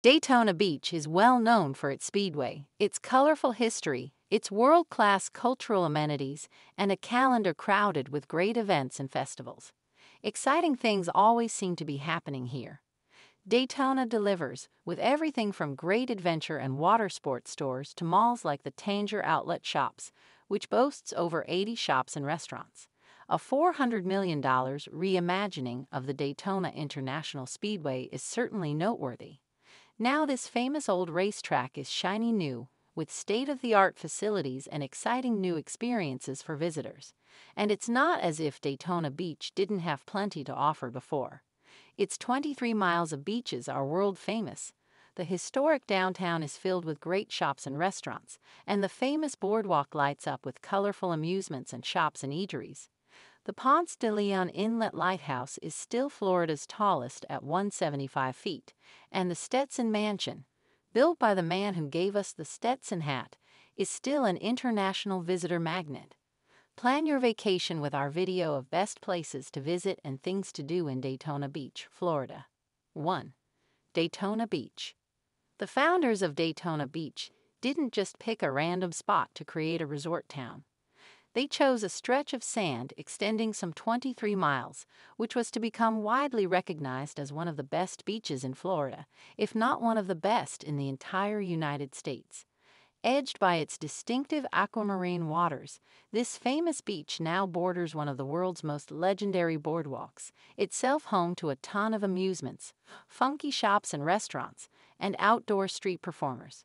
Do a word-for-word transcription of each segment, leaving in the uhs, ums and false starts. Daytona Beach is well known for its speedway, its colorful history, its world-class cultural amenities, and a calendar crowded with great events and festivals. Exciting things always seem to be happening here. Daytona delivers, with everything from great adventure and water sports stores to malls like the Tanger Outlet Shops, which boasts over eighty shops and restaurants. A four hundred million dollars reimagining of the Daytona International Speedway is certainly noteworthy. Now this famous old racetrack is shiny new, with state-of-the-art facilities and exciting new experiences for visitors. And it's not as if Daytona Beach didn't have plenty to offer before. Its twenty-three miles of beaches are world-famous. The historic downtown is filled with great shops and restaurants, and the famous boardwalk lights up with colorful amusements and shops and eateries. The Ponce de Leon Inlet Lighthouse is still Florida's tallest at one hundred seventy-five feet, and the Stetson Mansion, built by the man who gave us the Stetson hat, is still an international visitor magnet. Plan your vacation with our video of best places to visit and things to do in Daytona Beach, Florida. one. Daytona Beach. The founders of Daytona Beach didn't just pick a random spot to create a resort town. They chose a stretch of sand extending some twenty-three miles, which was to become widely recognized as one of the best beaches in Florida, if not one of the best in the entire United States. Edged by its distinctive aquamarine waters, this famous beach now borders one of the world's most legendary boardwalks, itself home to a ton of amusements, funky shops and restaurants, and outdoor street performers.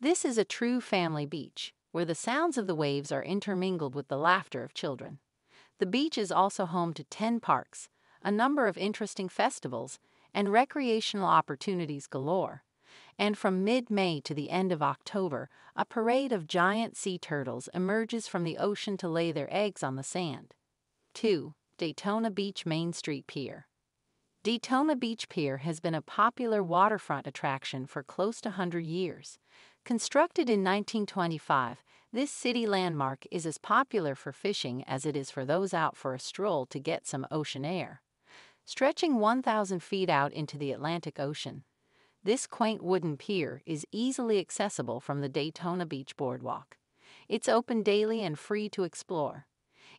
This is a true family beach, where the sounds of the waves are intermingled with the laughter of children. The beach is also home to ten parks, a number of interesting festivals, and recreational opportunities galore. And from mid-May to the end of October, a parade of giant sea turtles emerges from the ocean to lay their eggs on the sand. two. Daytona Beach Main Street Pier. Daytona Beach Pier has been a popular waterfront attraction for close to one hundred years. Constructed in nineteen twenty-five, this city landmark is as popular for fishing as it is for those out for a stroll to get some ocean air. Stretching one thousand feet out into the Atlantic Ocean, this quaint wooden pier is easily accessible from the Daytona Beach Boardwalk. It's open daily and free to explore.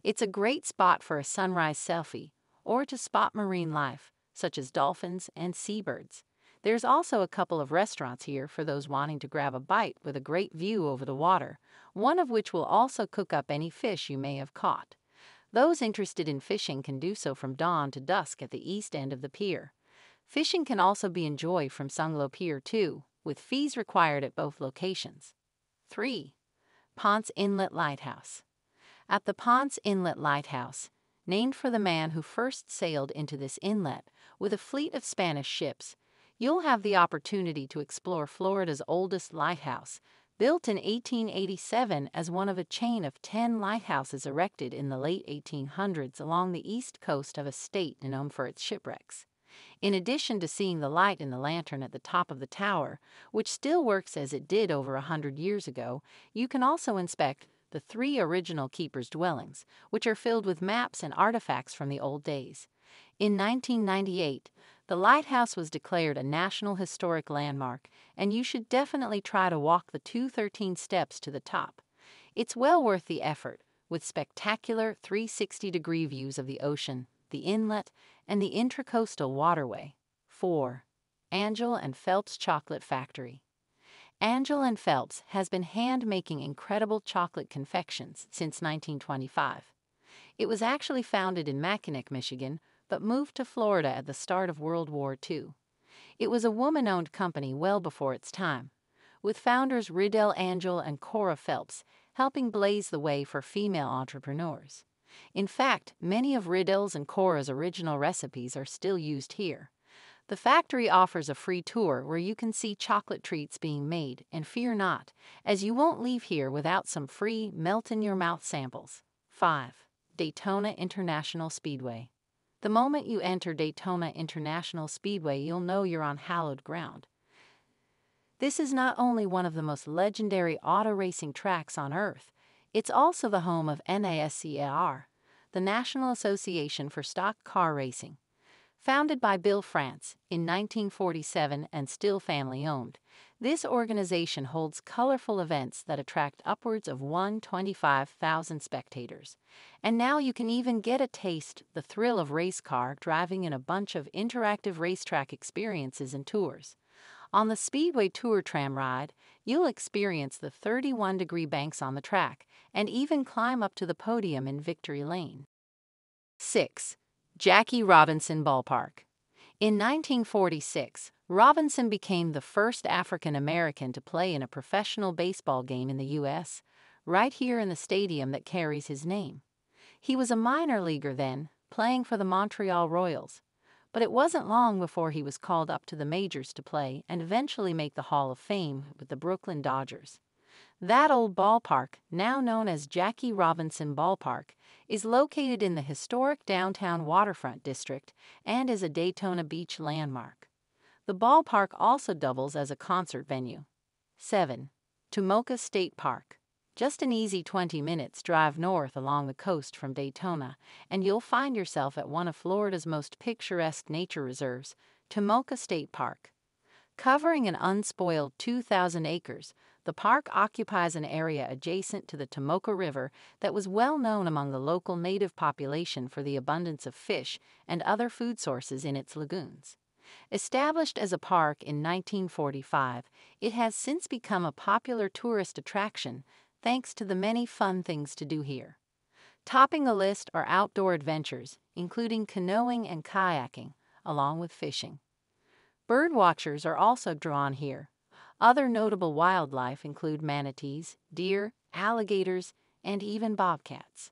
It's a great spot for a sunrise selfie or to spot marine life, such as dolphins and seabirds. There's also a couple of restaurants here for those wanting to grab a bite with a great view over the water, one of which will also cook up any fish you may have caught. Those interested in fishing can do so from dawn to dusk at the east end of the pier. Fishing can also be enjoyed from Sunglo Pier too, with fees required at both locations. three. Ponce Inlet Lighthouse. At the Ponce Inlet Lighthouse, named for the man who first sailed into this inlet with a fleet of Spanish ships, you'll have the opportunity to explore Florida's oldest lighthouse, built in eighteen eighty-seven as one of a chain of ten lighthouses erected in the late eighteen hundreds along the east coast of a state known for its shipwrecks. In addition to seeing the light in the lantern at the top of the tower, which still works as it did over a hundred years ago, you can also inspect the three original keepers' dwellings, which are filled with maps and artifacts from the old days. In nineteen ninety-eight, the lighthouse was declared a National Historic Landmark, and you should definitely try to walk the two hundred thirteen steps to the top. It's well worth the effort, with spectacular three hundred sixty degree views of the ocean, the inlet, and the intracoastal waterway. four. Angel and Phelps Chocolate Factory. Angel and Phelps has been hand-making incredible chocolate confections since nineteen twenty-five. It was actually founded in Mackinac, Michigan, but moved to Florida at the start of World War Two. It was a woman-owned company well before its time, with founders Riddell Angel and Cora Phelps helping blaze the way for female entrepreneurs. In fact, many of Riddell's and Cora's original recipes are still used here. The factory offers a free tour where you can see chocolate treats being made, and fear not, as you won't leave here without some free melt-in-your-mouth samples. five. Daytona International Speedway. The moment you enter Daytona International Speedway, you'll know you're on hallowed ground. This is not only one of the most legendary auto racing tracks on Earth, it's also the home of NASCAR, the National Association for Stock Car Racing. Founded by Bill France in nineteen forty-seven and still family-owned, this organization holds colorful events that attract upwards of one hundred twenty-five thousand spectators. And now you can even get a taste the thrill of race car driving in a bunch of interactive racetrack experiences and tours. On the Speedway Tour tram ride, you'll experience the thirty-one degree banks on the track and even climb up to the podium in Victory Lane. six. Jackie Robinson Ballpark. In nineteen forty-six, Robinson became the first African American to play in a professional baseball game in the U S, right here in the stadium that carries his name. He was a minor leaguer then, playing for the Montreal Royals, but it wasn't long before he was called up to the majors to play and eventually make the Hall of Fame with the Brooklyn Dodgers. That old ballpark, now known as Jackie Robinson Ballpark, is located in the historic downtown waterfront district and is a Daytona Beach landmark. The ballpark also doubles as a concert venue. seven. Tomoka State Park. Just an easy twenty minutes drive north along the coast from Daytona, and you'll find yourself at one of Florida's most picturesque nature reserves, Tomoka State Park. Covering an unspoiled two thousand acres, the park occupies an area adjacent to the Tomoka River that was well known among the local native population for the abundance of fish and other food sources in its lagoons. Established as a park in nineteen forty-five, it has since become a popular tourist attraction thanks to the many fun things to do here. Topping the list are outdoor adventures, including canoeing and kayaking, along with fishing. Birdwatchers are also drawn here. Other notable wildlife include manatees, deer, alligators, and even bobcats.